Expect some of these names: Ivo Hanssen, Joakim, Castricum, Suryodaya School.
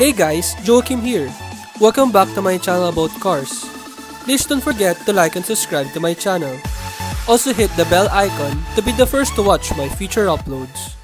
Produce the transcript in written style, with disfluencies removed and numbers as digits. Hey guys, Joakim here. Welcome back to my channel about cars. Please don't forget to like and subscribe to my channel. Also hit the bell icon to be the first to watch my future uploads.